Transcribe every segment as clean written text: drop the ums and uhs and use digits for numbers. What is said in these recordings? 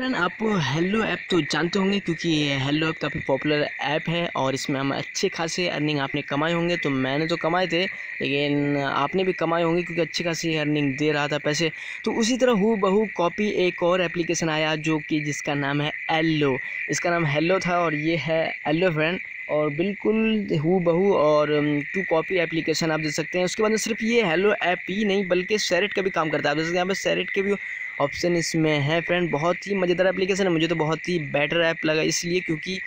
Friend, आप hello app तो जानते होंगे क्योंकि ये हेलो ऐप काफ़ी पॉपुलर ऐप है और इसमें हम अच्छे खासे अर्निंग आपने कमाए होंगे। तो मैंने तो कमाए थे, लेकिन आपने भी कमाए होंगे क्योंकि अच्छी खासी अर्निंग दे रहा था पैसे। तो उसी तरह हूबहू कॉपी एक और एप्लीकेशन आया जो कि जिसका नाम है एलो। इसका नाम हेलो था और ये है एलो फ्रेंड, और बिल्कुल हूबहू और टू कॉपी एप्लीकेशन आप देख सकते हैं। उसके बाद सिर्फ ये हेलो ऐप ही नहीं बल्कि सैरेट का भी काम करता है। आप देख सकते हैं यहाँ पर सैरेट के भी ऑप्शन इसमें है फ्रेंड। बहुत ही मज़ेदार एप्लीकेशन है, मुझे तो बहुत ही बेटर ऐप लगा, इसलिए क्योंकि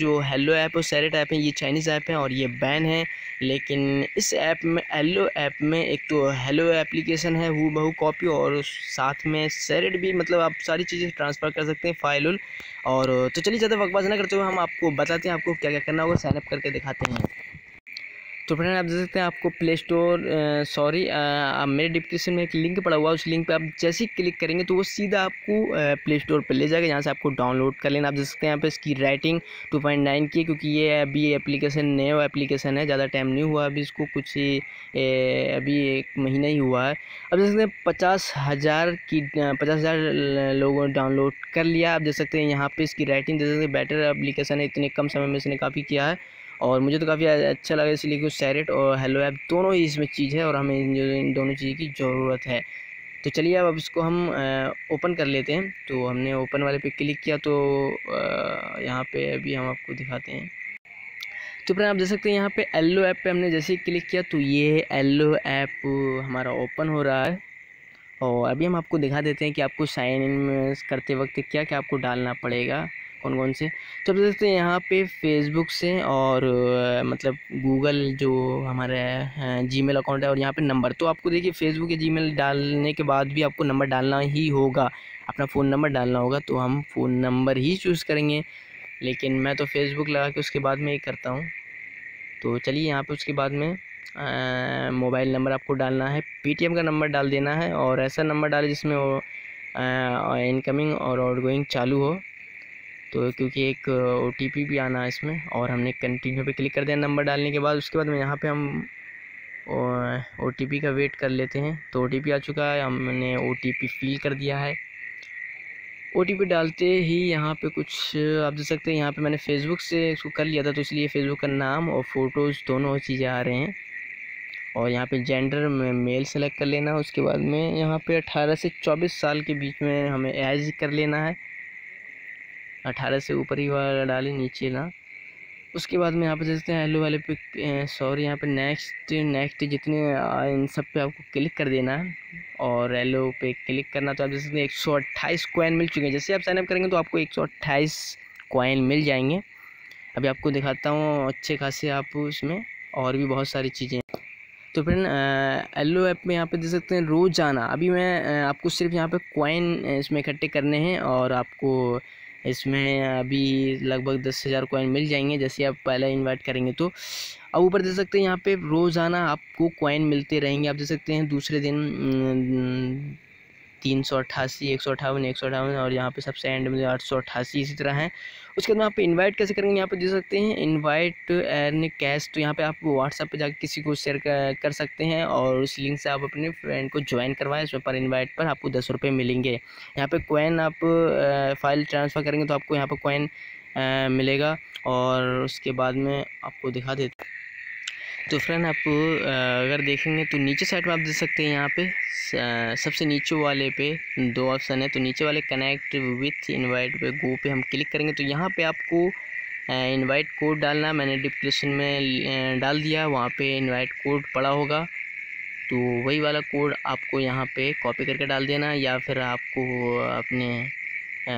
जो हेलो ऐप और सैरेट ऐप है ये चाइनीज़ ऐप है और ये बैन है। लेकिन इस ऐप में, एलो ऐप में, एक तो हेलो एप्लीकेशन है हूबहू कॉपी और साथ में सैरेट भी, मतलब आप सारी चीज़ें ट्रांसफ़र कर सकते हैं फाइल। और तो चलिए ज़्यादा वक्त बात ना करते हुए हम आपको बताते हैं आपको क्या क्या करना होगा, साइनअप करके दिखाते हैं। तो फ्रेंड, आप देख सकते हैं आपको प्ले स्टोर, सॉरी मेरे डिस्क्रिप्शन में एक लिंक पड़ा हुआ है, उस लिंक पे आप जैसे ही क्लिक करेंगे तो वो सीधा आपको प्ले स्टोर पर ले जाएगा। यहाँ से आपको डाउनलोड कर लेना। आप देख सकते हैं यहाँ पे इसकी रेटिंग 2.9 की है क्योंकि ये अभी एप्लीकेशन नया एप्लीकेशन है, ज़्यादा टाइम नहीं हुआ अभी इसको, कुछ अभी एक महीना ही हुआ है। आप देख सकते हैं 50,000 लोगों ने डाउनलोड कर लिया। आप देख सकते हैं यहाँ पर इसकी रेटिंग देख सकते हैं, बेटर एप्लीकेशन है, इतने कम समय में इसने काफ़ी किया है और मुझे तो काफ़ी अच्छा लगा, इसलिए कि सैरेट और हेलो ऐप दोनों ही इसमें चीज़ है और हमें इन दोनों चीज़ की ज़रूरत है। तो चलिए अब इसको हम ओपन कर लेते हैं। तो हमने ओपन वाले पे क्लिक किया, तो यहाँ पे अभी हम आपको दिखाते हैं। तो फ्रेंड, आप देख सकते हैं यहाँ पे एलो ऐप पे हमने जैसे ही क्लिक किया तो ये एलो ऐप हमारा ओपन हो रहा है और अभी हम आपको दिखा देते हैं कि आपको साइन इन करते वक्त क्या क्या आपको डालना पड़ेगा, कौन कौन से। तो आप देख सकते हैं यहाँ पे फेसबुक से और मतलब गूगल जो हमारे जीमेल अकाउंट है और यहाँ पे नंबर। तो आपको देखिए फेसबुक या जीमेल डालने के बाद भी आपको नंबर डालना ही होगा, अपना फ़ोन नंबर डालना होगा। तो हम फ़ोन नंबर ही चूज़ करेंगे, लेकिन मैं तो फेसबुक लगा के उसके बाद में ही करता हूँ। तो चलिए यहाँ पर उसके बाद में मोबाइल नंबर आपको डालना है, पेटीएम का नंबर डाल देना है और ऐसा नंबर डालें जिसमें इनकमिंग और आउटगोइंग चालू हो। तो क्योंकि एक ओटीपी भी आना है इसमें, और हमने कंटिन्यू पे क्लिक कर दिया नंबर डालने के बाद। उसके बाद में यहाँ पे हम ओटीपी का वेट कर लेते हैं। तो ओटीपी आ चुका है, हमने ओटीपी फिल कर दिया है। ओटीपी डालते ही यहाँ पे कुछ आप देख सकते हैं, यहाँ पे मैंने फेसबुक से इसको कर लिया था तो इसलिए फेसबुक का नाम और फ़ोटोज़ दोनों चीज़ें आ रहे हैं। और यहाँ पे जेंडर में मेल सेलेक्ट कर लेना। उसके बाद में यहाँ पे 18 से 24 साल के बीच में हमें एज कर लेना है, 18 से ऊपर ही वाला डालें, नीचे ना। उसके बाद में यहाँ पर देखते हैं हेलो वाले पे, सॉरी यहाँ पे नेक्स्ट जितने इन सब पे आपको क्लिक कर देना है और हेलो पे क्लिक करना। तो आप देख सकते हैं 128 कॉइन मिल चुके हैं। जैसे आप साइनअप करेंगे तो आपको 128 कॉइन मिल जाएंगे। अभी आपको दिखाता हूँ अच्छे खासे आप उसमें और भी बहुत सारी चीज़ें। तो फ्रेंड, एलो ऐप में यहाँ पे देख सकते हैं रोज़ाना, अभी मैं आपको सिर्फ यहाँ पर कॉइन इसमें इकट्ठे करने हैं और आपको इसमें अभी लगभग 10,000 कॉइन मिल जाएंगे जैसे आप पहला इन्वाइट करेंगे। तो अब ऊपर देख सकते हैं यहाँ पे रोज़ाना आपको कॉइन मिलते रहेंगे। आप देख सकते हैं दूसरे दिन 388, 158, 158 और यहाँ पे सबसे एंड में 888 इसी तरह हैं। उसके बाद में आप इनवाइट कैसे करेंगे, यहाँ पे देख सकते हैं इनवाइट एन कैश। तो यहाँ पे आप व्हाट्सएप पे जाकर किसी को शेयर कर सकते हैं और उस लिंक से आप अपने फ्रेंड को ज्वाइन करवाएं। इसमें पर इनवाइट पर आपको 10 रुपये मिलेंगे। यहाँ पे कॉइन आप फाइल ट्रांसफ़र करेंगे तो आपको यहाँ पर कॉइन मिलेगा। और उसके बाद में आपको दिखा देते। तो फ्रेंड, आप अगर देखेंगे तो नीचे साइड में आप देख सकते हैं यहाँ पे सबसे नीचे वाले पे 2 ऑप्शन है। तो नीचे वाले कनेक्ट विथ इनवाइट पे गो पे हम क्लिक करेंगे तो यहाँ पे आपको इनवाइट कोड डालना। मैंने डिस्क्रिप्शन में डाल दिया, वहाँ पे इनवाइट कोड पड़ा होगा तो वही वाला कोड आपको यहाँ पे कॉपी करके डाल देना या फिर आपको अपने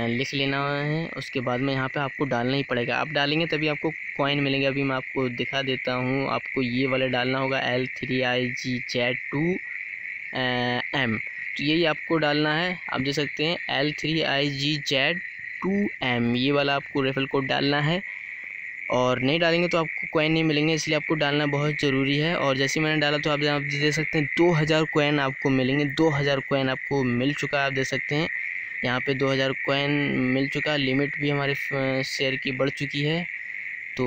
लिख लेना है। उसके बाद में यहाँ पे आपको डालना ही पड़ेगा, आप डालेंगे तभी आपको कॉइन मिलेंगे। अभी मैं आपको दिखा देता हूँ, आपको ये वाला डालना होगा L3IGZ2M। तो यही आपको डालना है। आप देख सकते हैं L3IGZ2M, ये वाला आपको रेफरल कोड डालना है और नहीं डालेंगे तो आपको कॉइन नहीं मिलेंगे, इसलिए आपको डालना बहुत ज़रूरी है। और जैसे मैंने डाला तो आप देख सकते हैं 2000 कॉइन आपको मिलेंगे। 2000 कॉइन आपको मिल चुका है, आप देख सकते हैं यहाँ पे 2000 कॉइन मिल चुका है। लिमिट भी हमारे शेयर की बढ़ चुकी है। तो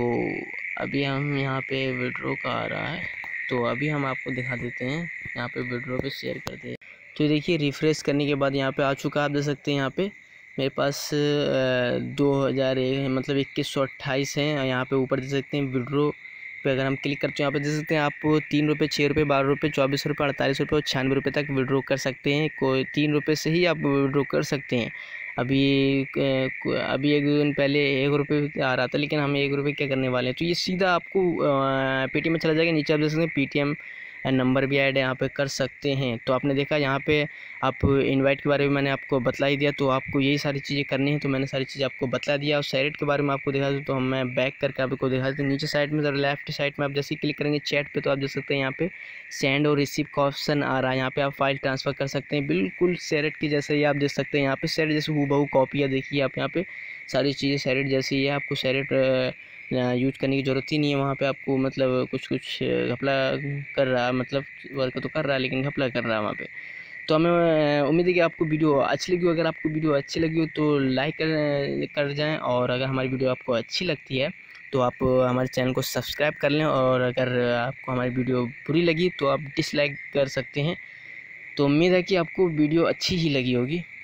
अभी हम यहाँ पे विड्रो का आ रहा है, तो अभी हम आपको दिखा देते हैं। यहाँ पे विड्रो पे शेयर करते हैं तो देखिए रिफ़्रेश करने के बाद यहाँ पे आ चुका है। आप देख सकते हैं यहाँ पे मेरे पास 2000 मतलब 2128 हैं। यहाँ पे ऊपर दे सकते हैं विड्रो पे, अगर हम क्लिक करते हैं यहाँ पे दे सकते हैं आप 3 रुपये, 6 रुपये, 12 रुपये, 24 रुपये, 48 रुपये और 96 रुपये तक विड्रो कर सकते हैं। कोई 3 रुपये से ही आप विड्रो कर सकते हैं। अभी एक दिन पहले 1 रुपये आ रहा था, लेकिन हम 1 रुपये क्या करने वाले हैं, तो ये सीधा आपको पेटीएम में चला जाएगा। नीचे आप देख सकते हैं PTM नंबर भी ऐड यहाँ पे कर सकते हैं। तो आपने देखा यहाँ पे आप इनवाइट के बारे में मैंने आपको बतला ही दिया, तो आपको यही सारी चीज़ें करनी है, तो मैंने सारी चीज़ें आपको बतला दिया। और सैरेट के बारे में आपको दिखा दूँ तो मैं बैक करके आपको दिखा देता हूँ। नीचे साइड में जरा लेफ्ट साइड में आप जैसे क्लिक करेंगे चैट पे, तो आप देख सकते हैं यहाँ पे सेंड और रिसीव का ऑप्शन आ रहा है। यहाँ पर आप फाइल ट्रांसफ़र कर सकते हैं, बिल्कुल सैरेट की जैसे ही आप देख सकते हैं। यहाँ पर सैरेट जैसे हूबहू कॉपियाँ देखिए आप, यहाँ पर सारी चीज़ें सैरेट जैसी है। आपको सैरेट यूज करने की ज़रूरत ही नहीं है। वहाँ पे आपको मतलब कुछ घपला कर रहा, मतलब वर्क तो कर रहा है लेकिन घपला कर रहा है वहाँ पे। तो हमें उम्मीद है कि आपको वीडियो अच्छी लगी हो। अगर आपको वीडियो अच्छी लगी हो तो लाइक कर जाएं, और अगर हमारी वीडियो आपको अच्छी लगती है तो आप हमारे चैनल को सब्सक्राइब कर लें, और अगर आपको हमारी वीडियो बुरी लगी तो आप डिसलाइक कर सकते हैं। तो उम्मीद है कि आपको वीडियो अच्छी ही लगी होगी।